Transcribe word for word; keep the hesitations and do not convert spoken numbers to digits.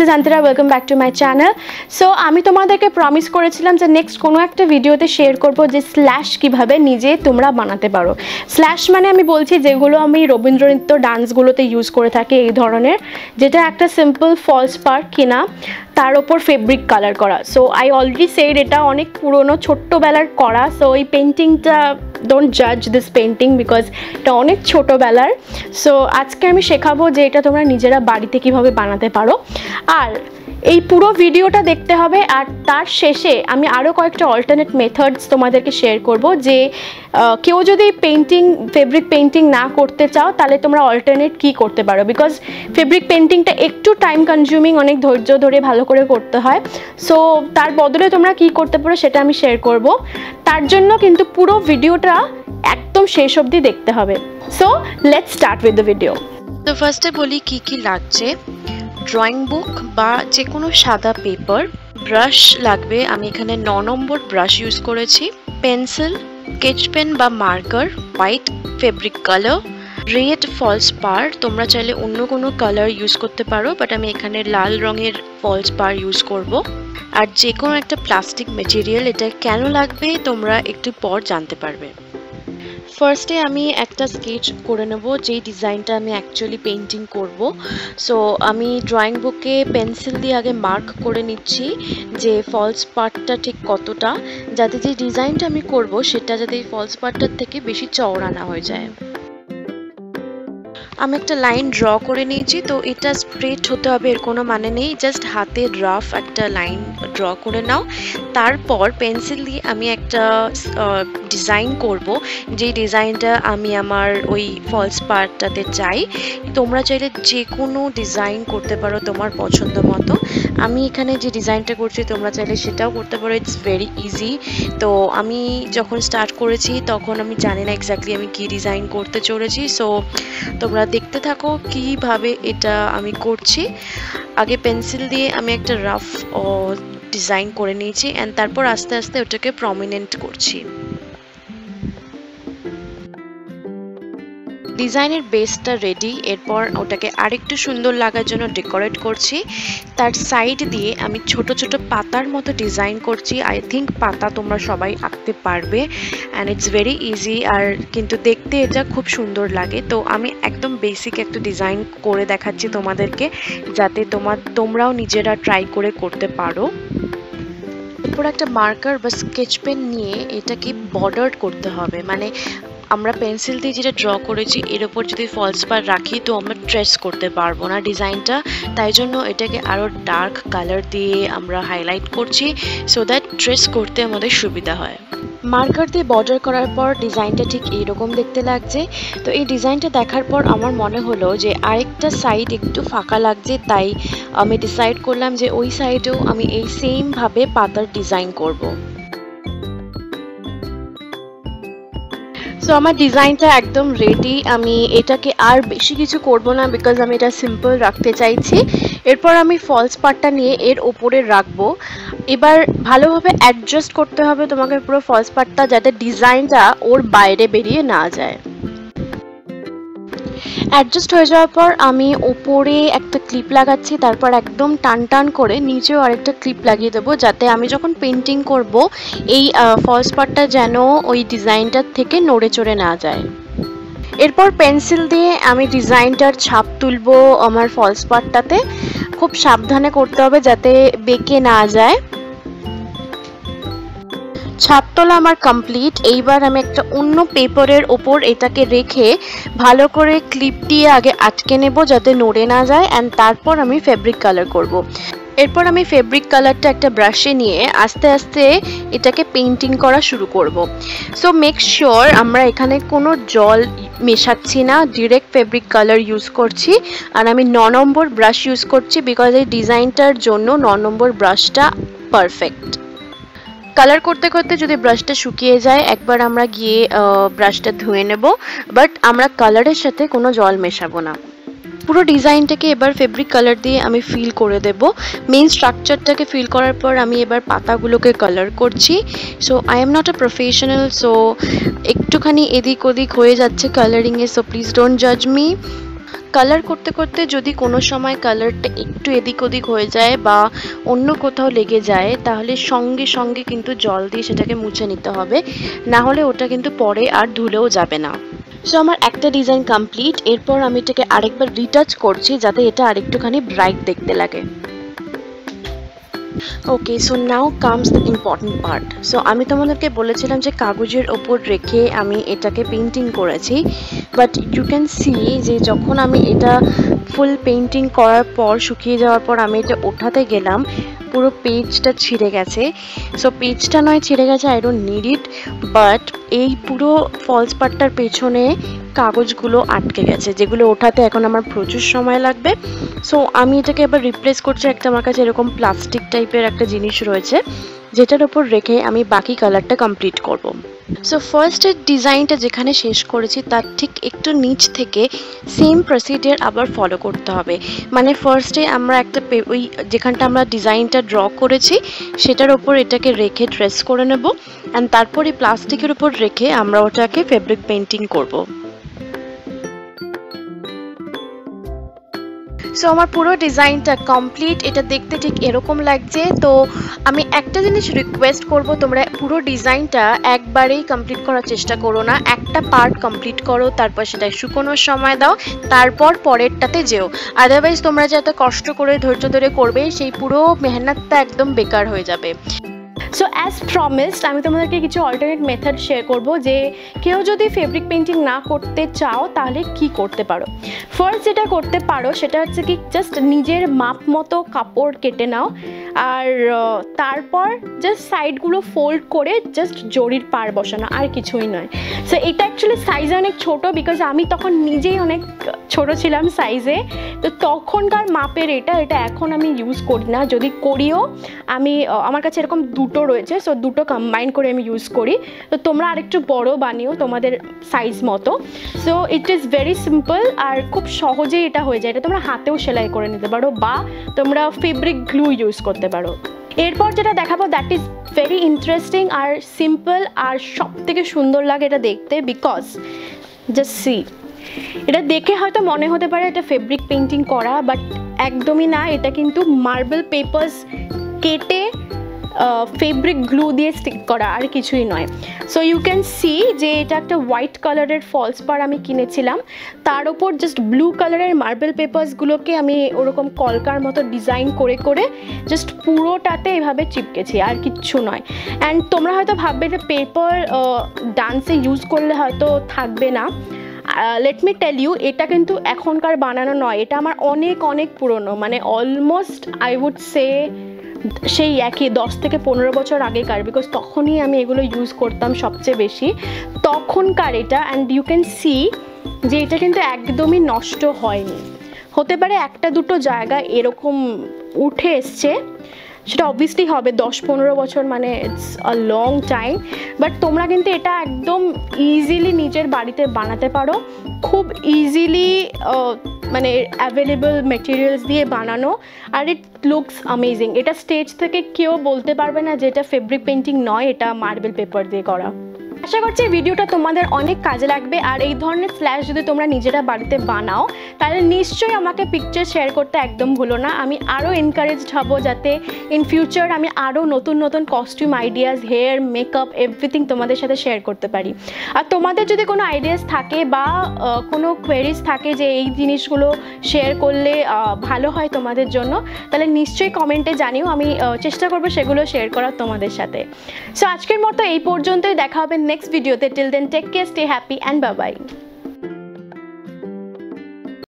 this is Antira, welcome back to my channel. So আমি তোমাদেরকে promise করেছিলাম যে নেক্সট কোন একটা ভিডিওতে শেয়ার করব যে স্ল্যাশ কিভাবে নিজে তোমরা বানাতে পারো। স্ল্যাশ মানে আমি বলছি যেগুলো আমি রবীন্দ্র নৃত্য ডান্স গুলোতে ইউজ করে থাকি এই ধরনের, যেটা একটা সিম্পল ফলস পার্ট কিনা তার উপর ফেব্রিক কালার করা। সো আই অলরেডি সেড এটা অনেক পুরনো ছোট্টবেলার করা। সো এই পেন্টিংটা don't judge this painting because এটা অনেক ছোটবেলার। সো আজকে আমি শেখাবো যে এটা তোমরা নিজেরা বাড়িতে কিভাবে বানাতে পারো। আর এই পুরো ভিডিওটা দেখতে হবে, আর তার শেষে আমি আরও কয়েকটা অল্টারনেট মেথডস তোমাদেরকে শেয়ার করব, যে কেউ যদি পেন্টিং ফেব্রিক পেন্টিং না করতে চাও তাহলে তোমরা অল্টারনেট কী করতে পারো, বিকজ ফেব্রিক পেন্টিংটা একটু টাইম কনজিউমিং, অনেক ধৈর্য ধরে ভালো করে করতে হয়। সো তার বদলে তোমরা কী করতে পারো সেটা আমি শেয়ার করব। তার জন্য কিন্তু পুরো ভিডিওটা একদম শেষ অবধি দেখতে হবে। So let's start with the video. তো ফার্স্টে বলি কী কী লাগছে। ড্রয়িং বুক বা যে কোনো সাদা পেপার, ব্রাশ লাগবে, আমি এখানে ন নম্বর ব্রাশ ইউজ করেছি, পেন্সিল, স্কেচ পেন বা marker, white fabric colour, red falls পার, তোমরা চাইলে অন্য কোনো কালার ইউজ করতে পারো, বাট আমি এখানে লাল রঙের ফলস পার ইউজ করব। আর যে কোনো একটা প্লাস্টিক মেটেরিয়াল, এটা কেন লাগবে তোমরা একটু পর জানতে পারবে। ফার্স্টে আমি একটা স্কেচ করে নেব যেই ডিজাইনটা আমি অ্যাকচুয়ালি পেন্টিং করব। সো আমি ড্রয়িং বুকে পেন্সিল দিয়ে আগে মার্ক করে নিচ্ছি যে ফলস পার্টটা ঠিক কতটা, যাতে যে ডিজাইনটা আমি করব সেটা যাতে এই ফলস পার্টটার থেকে বেশি চওড়া না হয়ে যায়। আমি একটা লাইন ড্র করে নিয়েছি, তো এটা স্ট্রেট হতে হবে এর কোনো মানে নেই, জাস্ট হাতে রাফ একটা লাইন ড্র করে নাও। তারপর পেন্সিল দিয়ে আমি একটা ডিজাইন করব, যে ডিজাইনটা আমি আমার ওই ফলস পার্টটাতে চাই। তোমরা চাইলে যে কোনো ডিজাইন করতে পারো তোমার পছন্দ মতো। আমি এখানে যে ডিজাইনটা করছি তোমরা চাইলে সেটাও করতে পারো, ইটস ভেরি ইজি। তো আমি যখন স্টার্ট করেছি তখন আমি জানি না এক্স্যাক্টলি আমি কী ডিজাইন করতে চলেছি, সো তোমরা দেখতে থাকো কিভাবে এটা আমি করছি। আগে পেন্সিল দিয়ে আমি একটা রাফ ডিজাইন করে নিয়েছি, এন্ড তারপর আস্তে আস্তে ওটাকে প্রমিনেন্ট করছি। ডিজাইনের বেসটা রেডি, এরপর ওটাকে আরেকটু সুন্দর লাগার জন্য ডেকোরেট করছি। তার সাইড দিয়ে আমি ছোট ছোট পাতার মতো ডিজাইন করছি। আই থিঙ্ক পাতা তোমরা সবাই আঁকতে পারবে, অ্যান্ড ইটস ভেরি ইজি, আর কিন্তু দেখতে এটা খুব সুন্দর লাগে। তো আমি একদম বেসিক একটা ডিজাইন করে দেখাচ্ছি তোমাদেরকে, যাতে তোমার তোমরাও নিজেরা ট্রাই করে করতে পারো। এরপর একটা মার্কার বা স্কেচ পেন নিয়ে এটাকে বর্ডার করতে হবে, মানে আমরা পেন্সিল দিয়ে যেটা ড্র করেছি এর ওপর যদি ফলস পার রাখি তো আমরা ট্রেস করতে পারবো না ডিজাইনটা, তাই জন্য এটাকে আরও ডার্ক কালার দিয়ে আমরা হাইলাইট করছি, সো দ্যাট ট্রেস করতে আমাদের সুবিধা হয়। মার্কার দিয়ে বর্ডার করার পর ডিজাইনটা ঠিক এইরকম দেখতে লাগছে। তো এই ডিজাইনটা দেখার পর আমার মনে হলো যে আরেকটা সাইড একটু ফাঁকা লাগছে, তাই আমি ডিসাইড করলাম যে ওই সাইডেও আমি এই সেমভাবে পাতার ডিজাইন করব। সো আমার ডিজাইনটা একদম রেডি, আমি এটাকে আর বেশি কিছু করব না, বিকজ আমি এটা সিম্পল রাখতে চাইছি। এরপর আমি ফলস পার্টটা নিয়ে এর ওপরে রাখবো। এবার ভালোভাবে অ্যাডজাস্ট করতে হবে তোমাকে পুরো ফলস পার্টটা, যাতে ডিজাইনটা ওর বাইরে বেরিয়ে না যায়। অ্যাডজাস্ট হয়ে যাওয়ার পর আমি ওপরে একটা ক্লিপ লাগাচ্ছি, তারপর একদম টান টান করে নিচেও আরেকটা ক্লিপ লাগিয়ে দেবো, যাতে আমি যখন পেন্টিং করব এই ফলস পার্টটা যেন ওই ডিজাইনটার থেকে নড়ে চড়ে না যায়। এরপর পেন্সিল দিয়ে আমি ডিজাইনটার ছাপ তুলবো আমার ফলস পার্টটাতে, খুব সাবধানে করতে হবে যাতে বেঁকে না যায়। ছাপ তোলা আমার কমপ্লিট। এইবার আমি একটা অন্য পেপারের ওপর এটাকে রেখে ভালো করে ক্লিপ দিয়ে আগে আটকে নেব যাতে নড়ে না যায়, অ্যান্ড তারপর আমি ফেব্রিক কালার করব। এরপর আমি ফেব্রিক কালারটা একটা ব্রাশে নিয়ে আস্তে আস্তে এটাকে পেইন্টিং করা শুরু করব। সো মেক শিওর আমরা এখানে কোনো জল মেশাচ্ছি না, ডিরেক্ট ফেব্রিক কালার ইউজ করছি। আর আমি ন নম্বর ব্রাশ ইউজ করছি, বিকজ এই ডিজাইনটার জন্য ন নম্বর ব্রাশটা পারফেক্ট। কালার করতে করতে যদি ব্রাশটা শুকিয়ে যায় একবার আমরা গিয়ে ব্রাশটা ধুয়ে নেব, বাট আমরা কালারের সাথে কোনো জল মেশাবো না। পুরো ডিজাইনটাকে এবার ফেব্রিক কালার দিয়ে আমি ফিল করে দেব। মেইন স্ট্রাকচারটাকে ফিল করার পর আমি এবার পাতাগুলোকে কালার করছি। So I am not a professional, so একটুখানি এদিক ওদিক হয়ে যাচ্ছে কালারিংয়ে, সো প্লিজ ডোন্ট জাজ মি। কালার করতে করতে যদি কোনো সময় কালারটা একটু এদিক ওদিক হয়ে যায় বা অন্য কোথাও লেগে যায় তাহলে সঙ্গে সঙ্গে কিন্তু জল দিয়ে সেটাকে মুছে নিতে হবে, না হলে ওটা কিন্তু পরে আর ধুলেও যাবে না। সো আমার একটা ডিজাইন কমপ্লিট। এরপর আমি এটাকে আরেকবার রিটাচ করছি যাতে এটা আরেকটুখানি ব্রাইট দেখতে লাগে। Okay, so now comes the important part. So আমি তোমাদেরকে বলেছিলাম যে কাগজের ওপর রেখে আমি এটাকে পেন্টিং করেছি, বাট ইউ ক্যান সি যে যখন আমি এটা ফুল পেন্টিং করার পর শুকিয়ে যাওয়ার পর আমি এটা ওঠাতে গেলাম, পুরো পেজটা ছিঁড়ে গেছে। সো পেজটা নয় ছিঁড়ে গেছে, I don't need it, but এই পুরো ফলস পার্টটার পেছনে কাগজগুলো আটকে গেছে, যেগুলো ওঠাতে এখন আমার প্রচুর সময় লাগবে। সো আমি এটাকে এবার রিপ্লেস করছি। একটা আমার কাছে এরকম প্লাস্টিক টাইপের একটা জিনিস রয়েছে যেটার ওপর রেখে আমি বাকি কালারটা কমপ্লিট করব। সো ফার্স্ট এর ডিজাইনটা যেখানে শেষ করেছি তার ঠিক একটু নিচ থেকে সেম প্রসিডিউর আবার ফলো করতে হবে। মানে ফার্স্টে আমরা একটা ওই যেখানটা আমরা ডিজাইনটা ড্র করেছি সেটার ওপর এটাকে রেখে ট্রেস করে নেব, অ্যান্ড তারপরে প্লাস্টিকের ওপর রেখে আমরা ওটাকে ফেব্রিক পেন্টিং করব। সো আমার পুরো ডিজাইনটা কমপ্লিট। এটা দেখতে ঠিক এরকম লাগছে। তো আমি একটা জিনিস রিকোয়েস্ট করব, তোমরা পুরো ডিজাইনটা একবারেই কমপ্লিট করার চেষ্টা করো না, একটা পার্ট কমপ্লিট করো, তারপর সেটা শুকোনোর সময় দাও, তারপর পরেরটাতে যেও। আদারওয়াইজ তোমরা যে এত কষ্ট করে ধৈর্য ধরে করবে সেই পুরো মেহনতটা একদম বেকার হয়ে যাবে। সো অ্যাজ প্রমিসড আমি তোমাদেরকে কিছু অল্টারনেট মেথড শেয়ার করব যে কেউ যদি ফেব্রিক পেন্টিং না করতে চাও তাহলে কি করতে পারো। ফার্স্ট যেটা করতে পারো সেটা হচ্ছে কি, জাস্ট নিজের মাপ মতো কাপড় কেটে নাও, আর তারপর জাস্ট সাইডগুলো ফোল্ড করে জাস্ট জরির পার বসানো, আর কিছুই নয়। সো এটা অ্যাকচুয়ালি সাইজে অনেক ছোটো, বিকজ আমি তখন নিজেই অনেক ছোটো ছিলাম সাইজে, তো তখনকার মাপের এটা এটা এখন আমি ইউজ করি না। যদি করিও আমি, আমার কাছে এরকম দুটো রয়েছে, সো দুটো কম্বাইন করে আমি ইউজ করি। তো তোমরা আরেকটু বড়ো বানিও তোমাদের সাইজ মতো। So it is very simple আর খুব সহজেই এটা হয়ে যায়। এটা তোমরা হাতেও সেলাই করে নিতে পারো বা তোমরা ফেব্রিক গ্লু ইউজ করতে পারো। এরপর যেটা দেখাবো দ্যাট ইজ ভেরি ইন্টারেস্টিং আর সিম্পল আর সব থেকে সুন্দর লাগে এটা দেখতে, বিকজ জাস্ট সি, এটা দেখে হয়তো মনে হতে পারে এটা ফেব্রিক পেন্টিং করা, বাট একদমই না। এটা কিন্তু মার্বেল পেপারস কেটে ফেব্রিক গ্লু দিয়ে স্টিক করা, আর কিছুই নয়। সো ইউ ক্যান সি যে এটা একটা হোয়াইট কালারের ফলস পাড় আমি কিনেছিলাম, তার ওপর জাস্ট ব্লু কালারের মার্বেল পেপারসগুলোকে আমি ওরকম কলকার মতো ডিজাইন করে করে জাস্ট পুরোটাতে এভাবে চিপকেছি, আর কিচ্ছু নয়। অ্যান্ড তোমরা হয়তো ভাববে যে পেপার ডান্সে ইউজ করলে হয়তো থাকবে না। লেট মি টেল ইউ, এটা কিন্তু এখনকার বানানো নয়, এটা আমার অনেক অনেক পুরনো, মানে অলমোস্ট আই উড সে সেই একই দশ থেকে পনেরো বছর আগেকার, বিকজ তখনই আমি এগুলো ইউজ করতাম সবচেয়ে বেশি, তখনকার এটা। অ্যান্ড ইউ ক্যান সি যে এটা কিন্তু একদমই নষ্ট হয়নি। হতে পারে একটা দুটো জায়গা এরকম উঠে এসছে, সেটা অবভিয়াসলি হবে দশ পনেরো বছর, মানে it's a long time, but তোমরা কিন্তু এটা একদম ইজিলি নিজের বাড়িতে বানাতে পারো, খুব ইজিলি, মানে অ্যাভেলেবল মেটেরিয়ালস দিয়ে বানানো, আর ইট লুকস অ্যামেজিং। এটা স্টেজ থেকে কেউ বলতে পারবে না যে এটা ফেব্রিক পেন্টিং নয়, এটা মার্বেল পেপার দিয়ে করা। আশা করছি ভিডিওটা তোমাদের অনেক কাজে লাগবে। আর এই ধরনের স্ল্যাশ যদি তোমরা নিজেরা বাড়িতে বানাও তাহলে নিশ্চয়ই আমাকে পিকচার শেয়ার করতে একদম ভুলো না। আমি আরও এনকারেজড হব যাতে ইন ফিউচার আমি আরও নতুন নতুন costume ideas, hair, makeup, everything তোমাদের সাথে শেয়ার করতে পারি। আর তোমাদের যদি কোনো আইডিয়াস থাকে বা কোনো কোয়েরিজ থাকে যে এই জিনিসগুলো শেয়ার করলে ভালো হয় তোমাদের জন্য, তাহলে নিশ্চয়ই কমেন্টে জানিও, আমি চেষ্টা করবো সেগুলো শেয়ার করার তোমাদের সাথে। সো আজকের মতো এই পর্যন্তই, দেখা হবে নেক্সট ভিডিওতে। Till then take care, stay happy and bye by.